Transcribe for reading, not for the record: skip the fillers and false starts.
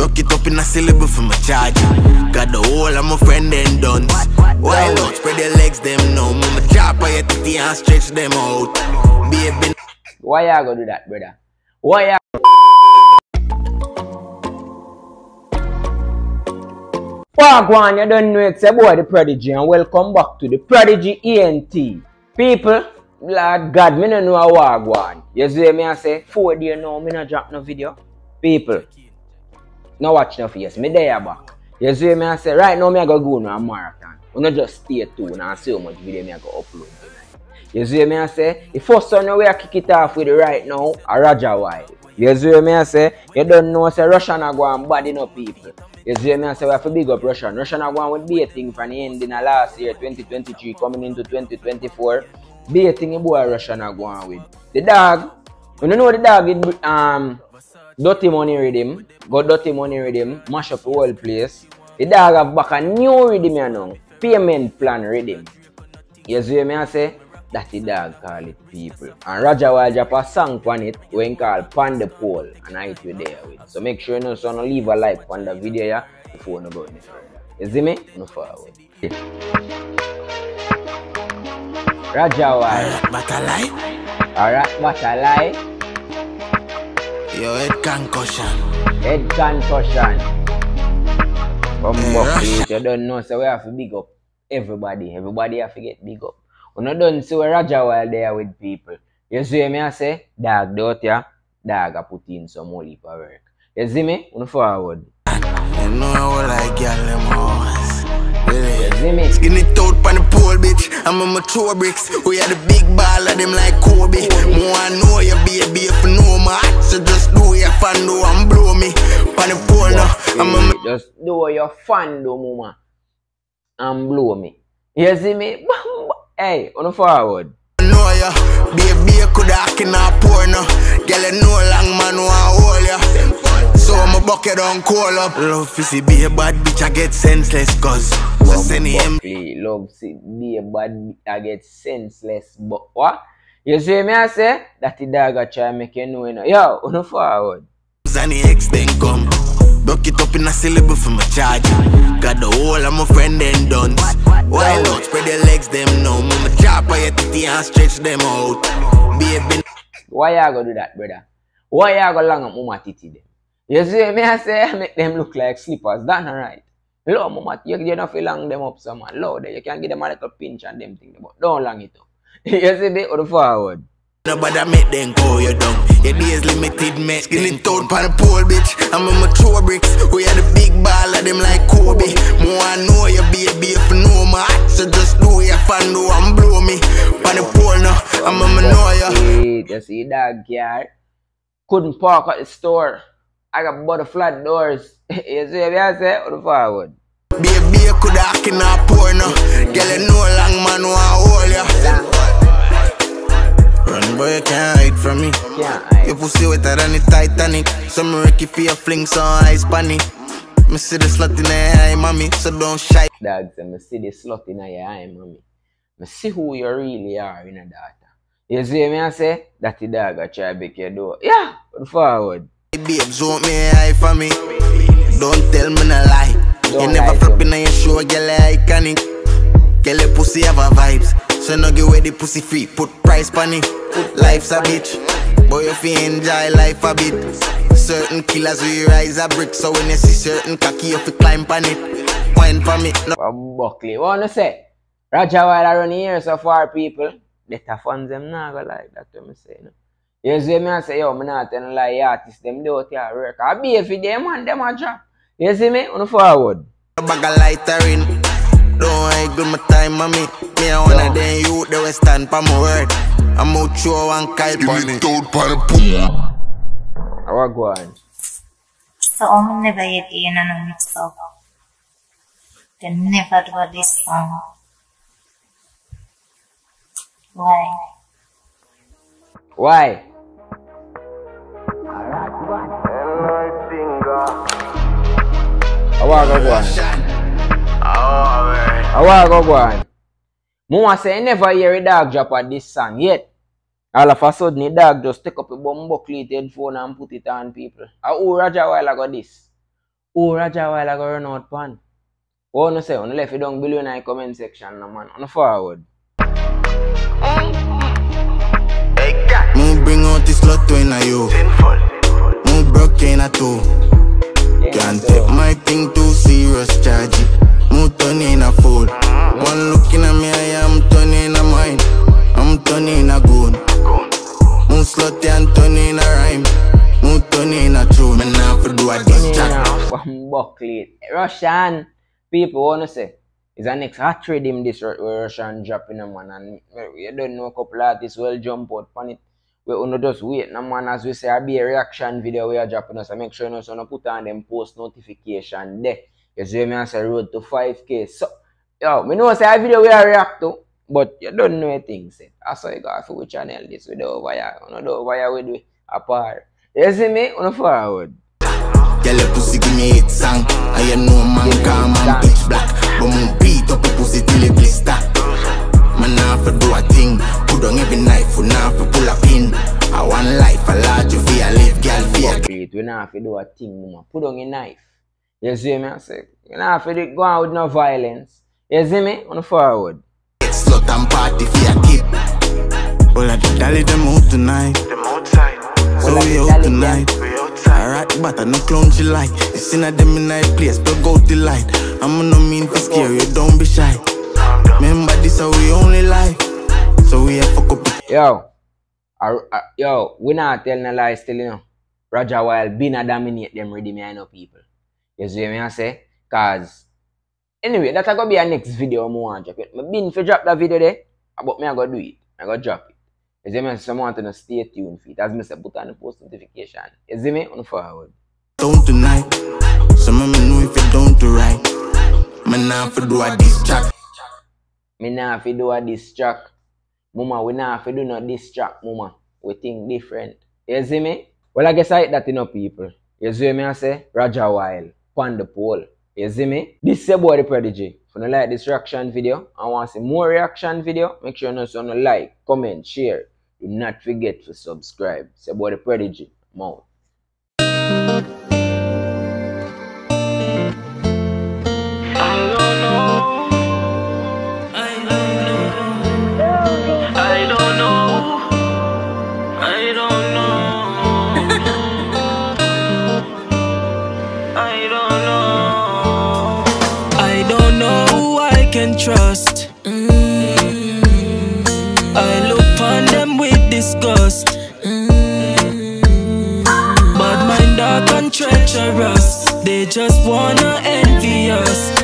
Broke it up in a syllable for my charge. Got the whole of my friend and duns. Wild out, spread their legs them now. Mama chop on your titty and stretch them out. Baby. Why you gonna do that, brother? Why you? Wagwan, you don't know it's a boy the Prodygy, and welcome back to the Prodygy Ent. People, Lord God, me no know a wagwan. You see me I say, 4 days now, me no drop no video. People, no watch no face, me there back. You see me I say, right now me I go go no a marathon. We no just stay tuned and see how much video me I go upload. You see me I say, the first one we I kick it off with right now, a Rajah Wild. You see me I say, you don't know say Russian a go and body no people. You see me I say we have to big up Russian. Russian are going with baiting from the end in the last year, 2023, coming into 2024. Baiting the boy Russian are going with. The dog, you know the dog with Dutty Money Rhythm. Got Dutty Money Rhythm, mash up the whole place. The dog have back a new rhythm you know. Payment plan rhythm. You see me I say, that the dog call it people. And Rajah Wild drop a song on it when called Pon Di Pole and I hit you there with. So make sure you know so no leave a like on the video yeah, before you go any further. You see me? No forward. Yeah. Rajah Wild. But a lie? Alright, but a lie. Your head concussion. Head concussion. Come back please. You don't know so we have to big up everybody. Everybody have to get big up. We no done see where Rajah Wild there with people. You see me I say, dog out yeah, dog I put in some holy for work. You see me? We forward. You know how like girl them hoes. You see me? Skin it out on the pole bitch. I'm on my throw bricks. We had the big ball of them like Kobe. More I know you baby if you know my heart. So just do your fando and blow me. On the pole now. I'm on my... Just do your fando mama and blow me. You see me? Hey, on the forward. I know ya, baby, could I can pour now. Girl, you know long man want hold ya. So I'm a bucket on call up. Love see be a bad bitch, I get senseless cause. Love see be a bad bitch, I get senseless but what? You see me I say? That the dog a try make you know. Yo, on the forward. Zanny X then come. Broke it up in a syllable for my charge. Got the whole of my friend and duns. Wild out, spread their legs them now. Mama chop on your titty and stretch them out. Baby. Why you go do that, brother? Why you go long up mama titty them? You see me I say I make them look like slippers. That's not right. Love mama, you don't feel long them up some love them. You can give them a little pinch and them thing, but don't long it up. You see me or the forward. Nobody make them go you down. Your days limited, man. Skin it out on the pole, bitch. I'm on my throw bricks. We had the big ball of them like Kobe. More I know you baby if you know my heart. So just do your fando and blow me. On the pole now, I'm on my know ya. You see that girl? Couldn't park at the store. I got butterfly doors. You see what I say? Or the forward. Baby, you could have in a poor now. Girl, you know long man want hold ya. Run boy, you can't hide from me. Your pussy wetter than the Titanic. Some Ricky fear flings on ice bunny. Me see the slut in your eye, mommy. So don't shy. Dad, I see the slut in your eye, mommy. Me see who you really are in a daughter. You see me I say? That the dog I try to break your door. Yeah, forward. Babes, don't me high for me. Don't tell me no lie. You never flipping on your show, girl, iconic. Girl, your pussy have a vibes. So no give away the pussy free, put price on it. Life's a bitch, boy if you enjoy life a bit. Certain killers will rise a brick, so when you see certain cocky you fi climb on it. Wine for me. No. Buckley, what you say? Rajah Wild around here so far people. Better fans them not go like that when me say no. You see me I say yo, me not tell lie artists them do out here work. I be for them and them a drop. You see me on the forward. A bag of lighter in. Don't I do my time, mommy. Me and one of them you, they will stand for my word. I'm out sure one kite bunny. How go on? So I'm never yet in and mix up. They never do this song. Why? Why? How go on? I go go on. Mama say I never hear a dog drop at this song yet. All of a sudden a dog just take up a bum buckle headphone and put it on people. How Rajah Wild got this? who Rajah Wild go run out pan? What you say? On the left you down below in the comment section, man. On the forward. Moon bring out this lot to in a yo. Moon broke in a toe. Can't take my thing too serious, charge it. Moon turn in a fold. One look in a me, I am turning a mind. I'm turning a goon. Moon slutty and turning a rhyme. Moon turning a true. Man, now for do a diss track. From Buckley, Rvssian. People wanna say. It's an next hot rhythm this Rvssian dropping a man, and you don't know a couple artists will jump out on it. We only just wait no man, as we say, I be a reaction video we are dropping us. So make sure you know put on them post notification there. You see me as a road to 5K. So yo, me know say a video we are react to, but you don't know a thing said. I saw you got for which channel this video over here. You know over here we do apart. You see me on the forward. Girl, your pussy give me hit song. I know man come and pitch black, but me beat up a pussy till it blister. Man, I for do a thing. Put on every knife, for now for pull a pin. I want life, I large you feel live, girl feel. Complete, we now for do a thing, man. Put on your knife. You see me, I say. You now for do go out with no violence. You see me on the forward. It's slut and party for your kid. Well, I just dally them out tonight. Them outside. So we out tonight. Alright, but I no clown she like. It's in a demi-night place, plug out the light. I'm no mean for scare you, don't be shy. Remember this how we only life. So we have fuck up. Yo, yo, we not tell no lies still, you know. Rajah Wild been a dominate them ready me, I know people. You see me I say? Cause anyway, that's gonna be our next video I'm gonna drop it. I've been for drop that video there, but me I gotta do it. I gotta drop it. You see me, someone to stay tuned for it. As me say, put on the post notification. You see me, on the forward. Don't tonight. Some of me know if you don't to right. Me nah fi do a diss track. Me nah fi do a diss track. Mama, we nah fi do no diss track, mama. We think different. You see me? Well, I guess I hate that enough people. You see me, I say? Rajah Wild, Pon Di Pole. You see me? This is your boy, the Prodygy. If you like this reaction video and want to see more reaction video, make sure you know like, comment, share. Do not forget to subscribe. It's your boy, the Prodygy. I'm out. Trust. I look on them with disgust. Bad mind, dark and treacherous. They just wanna envy us.